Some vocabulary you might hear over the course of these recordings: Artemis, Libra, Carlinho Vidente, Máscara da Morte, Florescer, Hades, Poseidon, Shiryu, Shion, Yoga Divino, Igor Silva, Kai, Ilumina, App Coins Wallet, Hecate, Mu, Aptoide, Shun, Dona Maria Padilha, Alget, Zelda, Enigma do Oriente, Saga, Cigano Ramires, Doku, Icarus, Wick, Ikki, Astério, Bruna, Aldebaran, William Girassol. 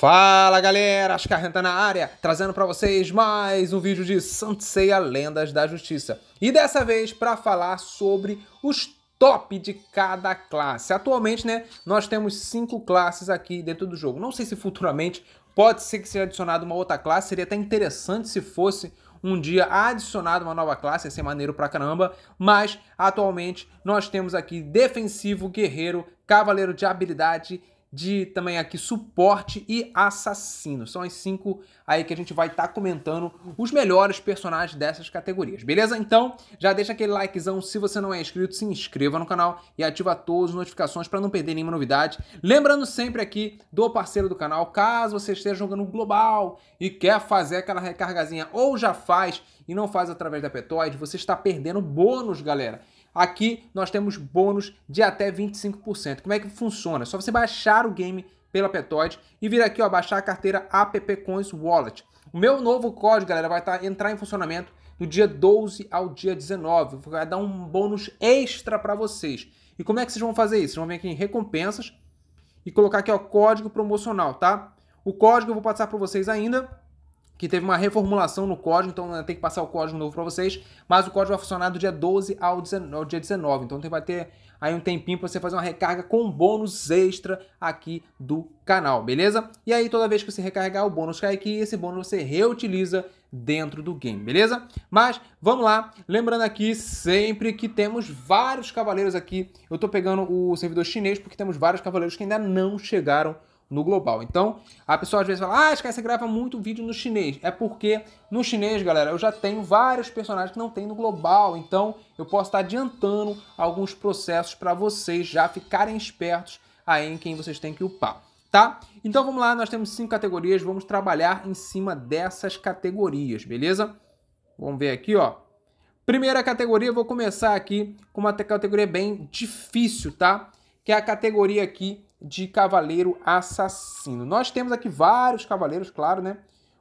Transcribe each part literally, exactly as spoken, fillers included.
Fala galera, Skyhunter na área, trazendo para vocês mais um vídeo de Saint Seiya Lendas da Justiça. E dessa vez para falar sobre os top de cada classe. Atualmente, né, nós temos cinco classes aqui dentro do jogo. Não sei se futuramente pode ser que seja adicionado uma outra classe, seria até interessante se fosse um dia adicionado uma nova classe, ia ser maneiro pra caramba, mas atualmente nós temos aqui defensivo, guerreiro, cavaleiro de habilidade, de também aqui suporte e assassino. São as cinco aí que a gente vai estar tá comentando os melhores personagens dessas categorias, beleza? Então já deixa aquele likezão, se você não é inscrito, se inscreva no canal e ativa todas as notificações para não perder nenhuma novidade. Lembrando sempre aqui do parceiro do canal, caso você esteja jogando global e quer fazer aquela recargazinha ou já faz e não faz através da Aptoide, você está perdendo bônus, galera. Aqui nós temos bônus de até vinte e cinco por cento. Como é que funciona? É só você baixar o game pela Aptoide e vir aqui, ó, baixar a carteira App Coins Wallet. O meu novo código, galera, vai tá, entrar em funcionamento do dia doze ao dia dezenove. Vai dar um bônus extra para vocês. E como é que vocês vão fazer isso? Vocês vão vir aqui em recompensas e colocar aqui, ó, código promocional, tá? O código eu vou passar para vocês ainda, que teve uma reformulação no código, então tem que passar o código novo para vocês, mas o código vai funcionar do dia doze ao dia dezenove, então vai ter aí um tempinho para você fazer uma recarga com bônus extra aqui do canal, beleza? E aí toda vez que você recarregar o bônus cai aqui, esse bônus você reutiliza dentro do game, beleza? Mas vamos lá, lembrando aqui sempre que temos vários cavaleiros aqui, eu tô pegando o servidor chinês porque temos vários cavaleiros que ainda não chegaram no global. Então, a pessoa às vezes fala, ah, Sky, você grava muito vídeo no chinês. É porque no chinês, galera, eu já tenho vários personagens que não tem no global. Então, eu posso estar adiantando alguns processos para vocês já ficarem espertos aí em quem vocês têm que upar, tá? Então, vamos lá, nós temos cinco categorias, vamos trabalhar em cima dessas categorias, beleza? Vamos ver aqui, ó. Primeira categoria, eu vou começar aqui com uma categoria bem difícil, tá? Que é a categoria aqui de cavaleiro assassino. Nós temos aqui vários cavaleiros, claro, né?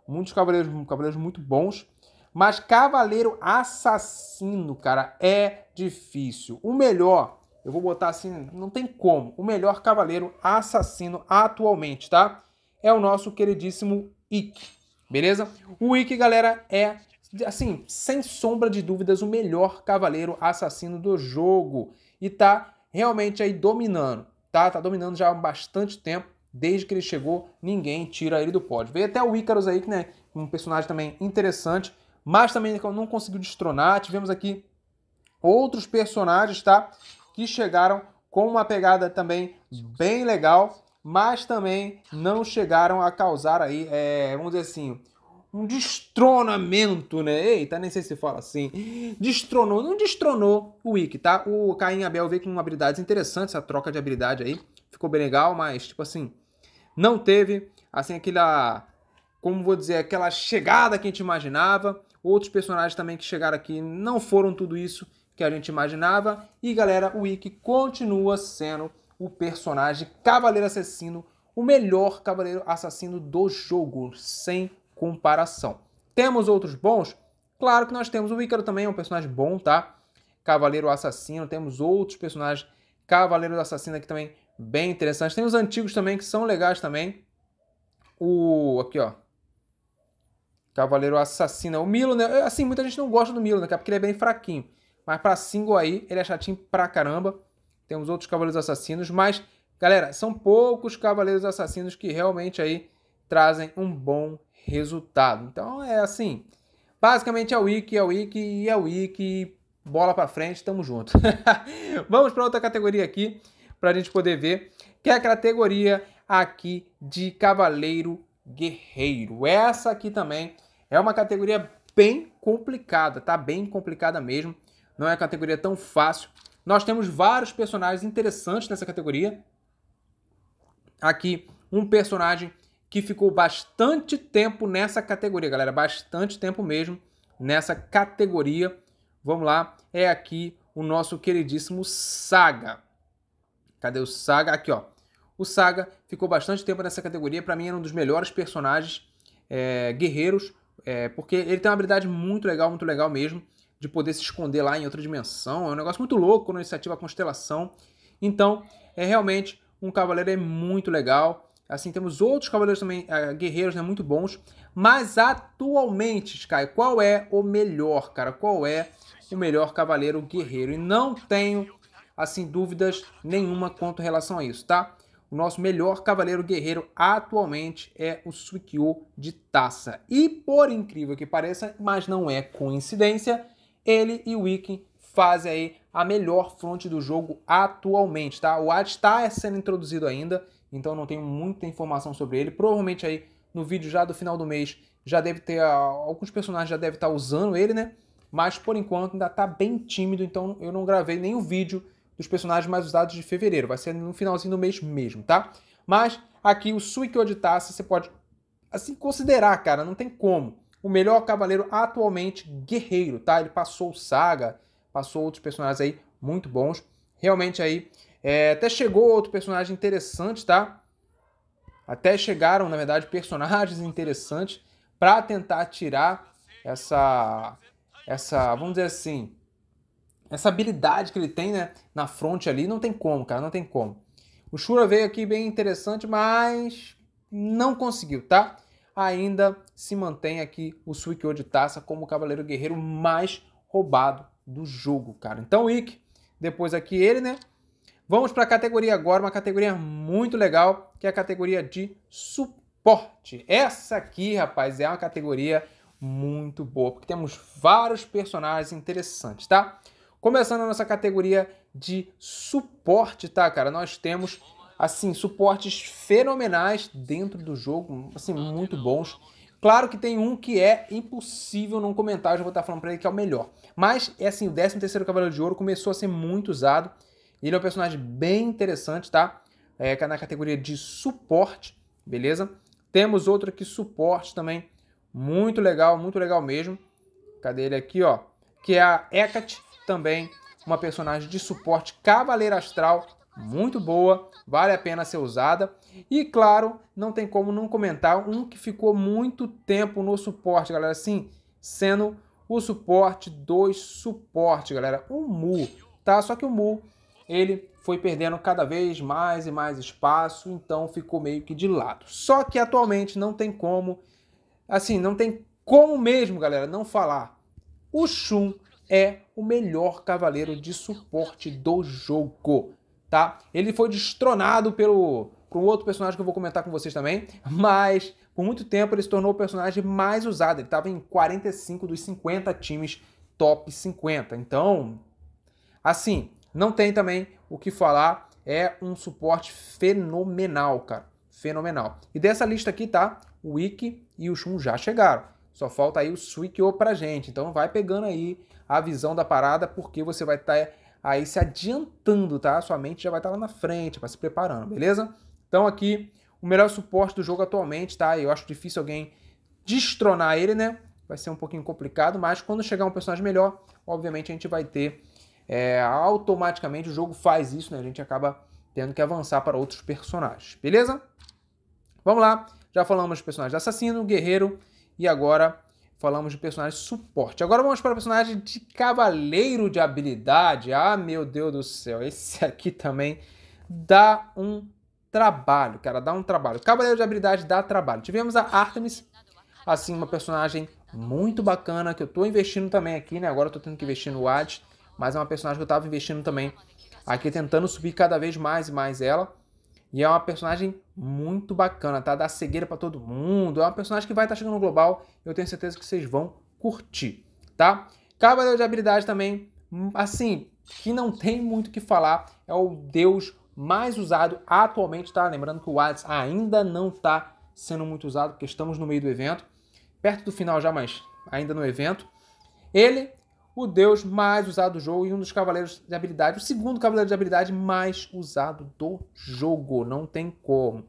Muitos cavaleiros, cavaleiros muito bons. Mas cavaleiro assassino, cara, é difícil. O melhor, eu vou botar assim, não tem como. O melhor cavaleiro assassino atualmente, tá? É o nosso queridíssimo Ikki, beleza? O Ikki, galera, é, assim, sem sombra de dúvidas, o melhor cavaleiro assassino do jogo. E tá realmente aí dominando. Tá, tá dominando já há bastante tempo, desde que ele chegou, ninguém tira ele do pódio. Veio até o Icarus aí, que né, um personagem também interessante, mas também não conseguiu destronar. Tivemos aqui outros personagens, tá, que chegaram com uma pegada também bem legal, mas também não chegaram a causar aí, é, vamos dizer assim, um destronamento, né? Eita, nem sei se fala assim. Destronou, não destronou o Ikki, tá? O Caim e Abel veio com habilidades interessantes, essa troca de habilidade aí. Ficou bem legal, mas, tipo assim, não teve, assim, aquela, como vou dizer, aquela chegada que a gente imaginava. Outros personagens também que chegaram aqui não foram tudo isso que a gente imaginava. E, galera, o Ikki continua sendo o personagem cavaleiro assassino, o melhor cavaleiro assassino do jogo, sem comparação. Temos outros bons? Claro que nós temos. O Ícaro também é um personagem bom, tá? Cavaleiro Assassino. Temos outros personagens Cavaleiros Assassino aqui também bem interessantes. Tem os antigos também que são legais também. O... aqui, ó. Cavaleiro Assassino. O Milo, né? Assim, muita gente não gosta do Milo, né? Porque ele é bem fraquinho. Mas pra single aí, ele é chatinho pra caramba. Temos outros Cavaleiros Assassinos. Mas, galera, são poucos Cavaleiros Assassinos que realmente aí trazem um bom resultado. Então é assim, basicamente é o Ikki, é o Ikki e é o Ikki, bola pra frente, tamo junto. Vamos para outra categoria aqui, pra gente poder ver, que é a categoria aqui de cavaleiro guerreiro. Essa aqui também é uma categoria bem complicada, tá? Bem complicada mesmo, não é uma categoria tão fácil. Nós temos vários personagens interessantes nessa categoria. Aqui um personagem que ficou bastante tempo nessa categoria, galera. Bastante tempo mesmo nessa categoria. Vamos lá. É aqui o nosso queridíssimo Saga. Cadê o Saga? Aqui, ó. O Saga ficou bastante tempo nessa categoria. Pra mim, era um dos melhores personagens é, guerreiros. É, porque ele tem uma habilidade muito legal, muito legal mesmo. De poder se esconder lá em outra dimensão. É um negócio muito louco quando ele se ativa a constelação. Então, é realmente um cavaleiro é muito legal. Assim, temos outros cavaleiros também, uh, guerreiros, né, muito bons. Mas atualmente, Sky, qual é o melhor, cara? Qual é o melhor cavaleiro guerreiro? E não tenho, assim, dúvidas nenhuma quanto em relação a isso, tá? O nosso melhor cavaleiro guerreiro atualmente é o Suikyo de Taça. E por incrível que pareça, mas não é coincidência, ele e o Ikki fazem aí a melhor fronte do jogo atualmente, tá? O Hades está sendo introduzido ainda, então não tenho muita informação sobre ele. Provavelmente aí no vídeo já do final do mês já deve ter, alguns personagens já devem estar usando ele, né? Mas por enquanto ainda está bem tímido, então eu não gravei nenhum vídeo dos personagens mais usados de fevereiro. Vai ser no finalzinho do mês mesmo, tá? Mas aqui o Suikyo de Taça você pode, assim, considerar, cara, não tem como. O melhor cavaleiro atualmente guerreiro, tá? Ele passou o Saga, passou outros personagens aí muito bons. Realmente aí, é, até chegou outro personagem interessante, tá? Até chegaram, na verdade, personagens interessantes para tentar tirar essa, essa, vamos dizer assim, essa habilidade que ele tem, né, na fronte ali, não tem como, cara, não tem como. O Shura veio aqui bem interessante, mas não conseguiu, tá? Ainda se mantém aqui o Suikyo de Taça como o cavaleiro guerreiro mais roubado do jogo, cara. Então, Ikki, depois aqui ele, né? Vamos para a categoria agora, uma categoria muito legal, que é a categoria de suporte. Essa aqui, rapaz, é uma categoria muito boa, porque temos vários personagens interessantes, tá? Começando a nossa categoria de suporte, tá, cara? Nós temos, assim, suportes fenomenais dentro do jogo, assim, muito bons. Claro que tem um que é impossível não comentar, eu já vou estar falando pra ele que é o melhor. Mas, é assim, o décimo terceiro Cavaleiro de Ouro começou a ser muito usado. Ele é um personagem bem interessante, tá? É, na categoria de suporte, beleza? Temos outro aqui, suporte também. Muito legal, muito legal mesmo. Cadê ele aqui, ó? Que é a Hecate. Também uma personagem de suporte cavaleiro astral, muito boa, vale a pena ser usada. E claro, não tem como não comentar um que ficou muito tempo no suporte, galera, assim, sendo o suporte dois suporte, galera, o Mu, tá? Só que o Mu, ele foi perdendo cada vez mais e mais espaço, então ficou meio que de lado. Só que atualmente não tem como, assim, não tem como mesmo, galera, não falar. O Shun é o melhor cavaleiro de suporte do jogo, tá? Ele foi destronado pelo por um outro personagem que eu vou comentar com vocês também, mas por muito tempo ele se tornou o personagem mais usado. Ele estava em quarenta e cinco dos cinquenta times top cinquenta. Então, assim, não tem também o que falar, é um suporte fenomenal, cara. Fenomenal. E dessa lista aqui, tá? O Ikki e o Shun já chegaram. Só falta aí o Suikyo pra gente. Então vai pegando aí a visão da parada, porque você vai estar tá aí se adiantando, tá? Sua mente já vai estar tá lá na frente, vai se preparando, beleza? Então aqui, o melhor suporte do jogo atualmente, tá? Eu acho difícil alguém destronar ele, né? Vai ser um pouquinho complicado, mas quando chegar um personagem melhor, obviamente a gente vai ter... É, automaticamente o jogo faz isso, né? A gente acaba tendo que avançar para outros personagens, beleza? Vamos lá, já falamos de personagem assassino, guerreiro, e agora... Falamos de personagem suporte. Agora vamos para o personagem de cavaleiro de habilidade. Ah, meu Deus do céu. Esse aqui também dá um trabalho, cara. Dá um trabalho. Cavaleiro de habilidade dá trabalho. Tivemos a Artemis. Assim, uma personagem muito bacana que eu estou investindo também aqui, né? Agora eu estou tendo que investir no Hades. Mas é uma personagem que eu estava investindo também aqui, tentando subir cada vez mais e mais ela. E é uma personagem muito bacana, tá? Dá cegueira pra todo mundo. É uma personagem que vai estar chegando no global. Eu tenho certeza que vocês vão curtir, tá? Cavaleiro de habilidade também, assim, que não tem muito o que falar. É o deus mais usado atualmente, tá? Lembrando que o Hades ainda não tá sendo muito usado, porque estamos no meio do evento. Perto do final já, mas ainda no evento. Ele, o deus mais usado do jogo e um dos cavaleiros de habilidade, o segundo cavaleiro de habilidade mais usado do jogo, não tem como.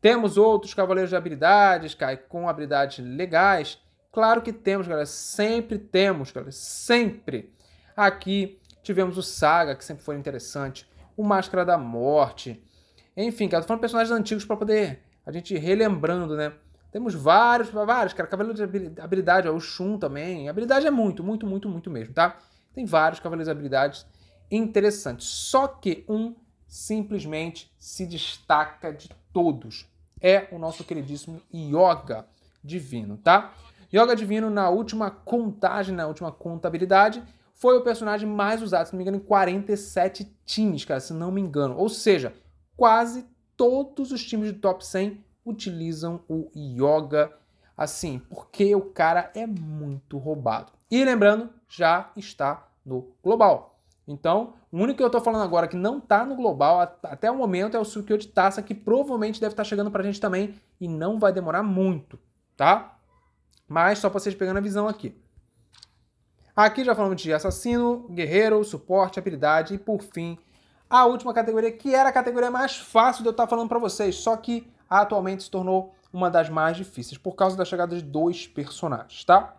Temos outros cavaleiros de habilidades, Kai, com habilidades legais, claro que temos, galera, sempre temos, galera, sempre. Aqui tivemos o Saga, que sempre foi interessante, o Máscara da Morte, enfim, cara, tô falando personagens antigos para poder a gente ir relembrando, né? Temos vários, vários, cara, cavaleiros de habilidade, ó, o Shun também, habilidade é muito, muito, muito, muito mesmo, tá? Tem vários cavaleiros de habilidades interessantes, só que um simplesmente se destaca de todos, é o nosso queridíssimo Yoga Divino, tá? Yoga Divino, na última contagem, na última contabilidade, foi o personagem mais usado, se não me engano, em quarenta e sete times, cara, se não me engano. Ou seja, quase todos os times do top cem utilizam o Yoga, assim, porque o cara é muito roubado. E lembrando, já está no global. Então, o único que eu tô falando agora que não tá no global até o momento é o Suikyo de Taça, que provavelmente deve estar chegando pra gente também e não vai demorar muito, tá? Mas só para vocês pegando a visão aqui. Aqui já falamos de assassino, guerreiro, suporte, habilidade e, por fim, a última categoria, que era a categoria mais fácil de eu estar falando para vocês, só que atualmente se tornou uma das mais difíceis por causa da chegada de dois personagens, tá?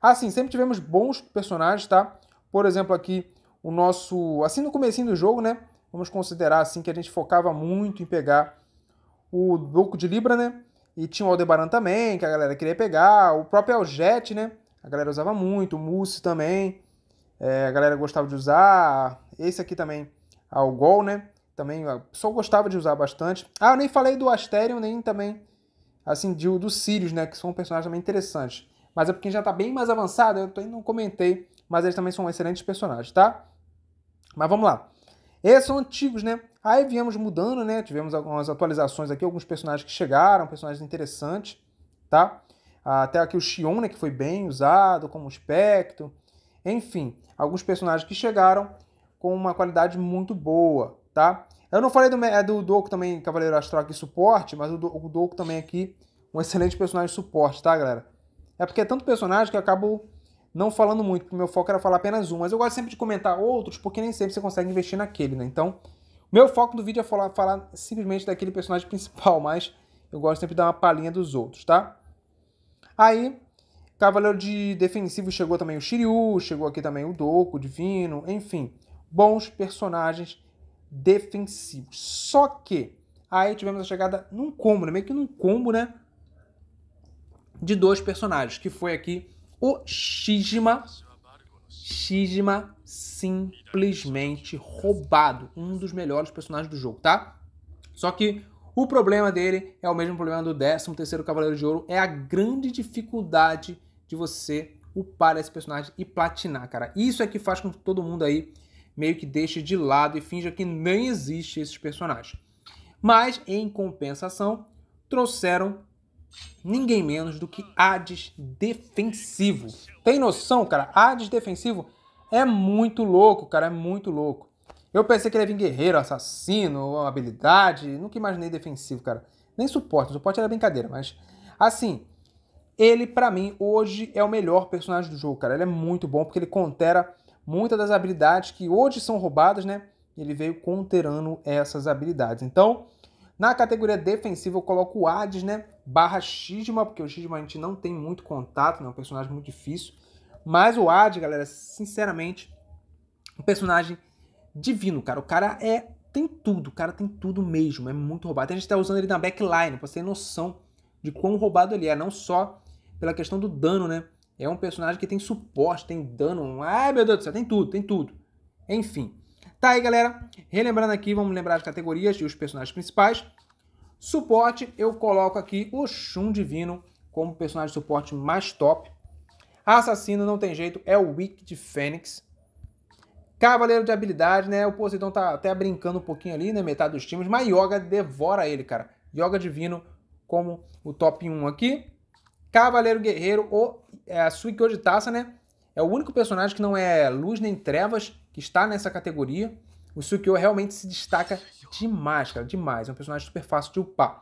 Assim, sempre tivemos bons personagens, tá? Por exemplo, aqui, o nosso... Assim, no comecinho do jogo, né? Vamos considerar, assim, que a gente focava muito em pegar o Doku de Libra, né? E tinha o Aldebaran também, que a galera queria pegar. O próprio Alget, né? A galera usava muito. O Mousse também. É, a galera gostava de usar. Esse aqui também, ah, o Gol, né? Também só gostava de usar bastante. Ah, eu nem falei do Astério, nem também, assim, de, do Sirius, né? Que são um personagem também interessante. Mas é porque já tá bem mais avançado, eu também não comentei. Mas eles também são excelentes personagens, tá? Mas vamos lá. Esses são antigos, né? Aí viemos mudando, né? Tivemos algumas atualizações aqui, alguns personagens que chegaram, personagens interessantes, tá? Até aqui o Shion, né? Que foi bem usado como espectro. Enfim, alguns personagens que chegaram com uma qualidade muito boa, tá? Eu não falei do, do Doku também, Cavaleiro Astral aqui, suporte, mas o, o Doku também aqui, um excelente personagem de suporte, tá, galera? É porque é tanto personagem que eu acabo... não falando muito, porque o meu foco era falar apenas um, mas eu gosto sempre de comentar outros, porque nem sempre você consegue investir naquele, né? Então, meu foco do vídeo é falar, falar simplesmente daquele personagem principal, mas eu gosto sempre de dar uma palhinha dos outros, tá? Aí, Cavaleiro de Defensivo chegou também o Shiryu, chegou aqui também o Doku, o Divino, enfim, bons personagens defensivos. Só que, aí tivemos a chegada num combo, né? Meio que num combo, né? De dois personagens, que foi aqui... O Shishima, Shishima simplesmente roubado, um dos melhores personagens do jogo, tá? Só que o problema dele é o mesmo problema do décimo terceiro Cavaleiro de Ouro, é a grande dificuldade de você upar esse personagem e platinar, cara. Isso é que faz com que todo mundo aí meio que deixe de lado e finja que nem existe esses personagens. Mas, em compensação, trouxeram... ninguém menos do que Hades defensivo. Tem noção, cara? Hades defensivo é muito louco, cara, é muito louco. Eu pensei que ele ia vir guerreiro, assassino, habilidade, nunca imaginei defensivo, cara. Nem suporte, suporte era brincadeira, mas... assim, ele pra mim hoje é o melhor personagem do jogo, cara. Ele é muito bom porque ele contera muitas das habilidades que hoje são roubadas, né? Ele veio conterando essas habilidades. Então... na categoria defensiva eu coloco o Hades, né, barra Shishima, porque o Shishima a gente não tem muito contato, né, é um personagem muito difícil. Mas o Hades, galera, sinceramente, um personagem divino, cara. O cara é, tem tudo, o cara tem tudo mesmo, é muito roubado. Tem gente que tá usando ele na backline, pra você ter noção de quão roubado ele é, não só pela questão do dano, né. É um personagem que tem suporte, tem dano, ai meu Deus do céu, tem tudo, tem tudo. Enfim. Tá aí, galera. Relembrando aqui, vamos lembrar as categorias e os personagens principais. Suporte, eu coloco aqui o Shun Divino como personagem de suporte mais top. Assassino, não tem jeito, é o Wick de Fênix. Cavaleiro de habilidade, né? O Poseidon tá até brincando um pouquinho ali, né? Metade dos times, mas Yoga devora ele, cara. Yoga Divino como o top um aqui. Cavaleiro Guerreiro, o é, Suikyo de Taça, né? É o único personagem que não é luz nem trevas, que está nessa categoria. O Suikyo realmente se destaca demais, cara, demais. É um personagem super fácil de upar.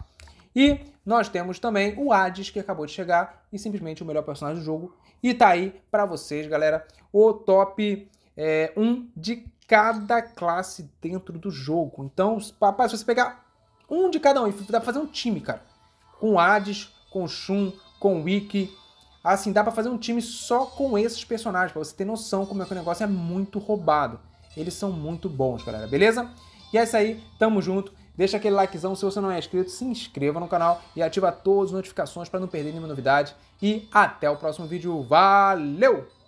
E nós temos também o Hades, que acabou de chegar, e simplesmente o melhor personagem do jogo. E tá aí pra vocês, galera, o top é, um de cada classe dentro do jogo. Então, papai, se você pegar um de cada um, dá pra fazer um time, cara. Com o Hades, com o Shun, com o Ikki. Assim, dá pra fazer um time só com esses personagens, pra você ter noção como é que o negócio é muito roubado. Eles são muito bons, galera, beleza? E é isso aí, tamo junto. Deixa aquele likezão, se você não é inscrito, se inscreva no canal e ativa todas as notificações pra não perder nenhuma novidade. E até o próximo vídeo. Valeu!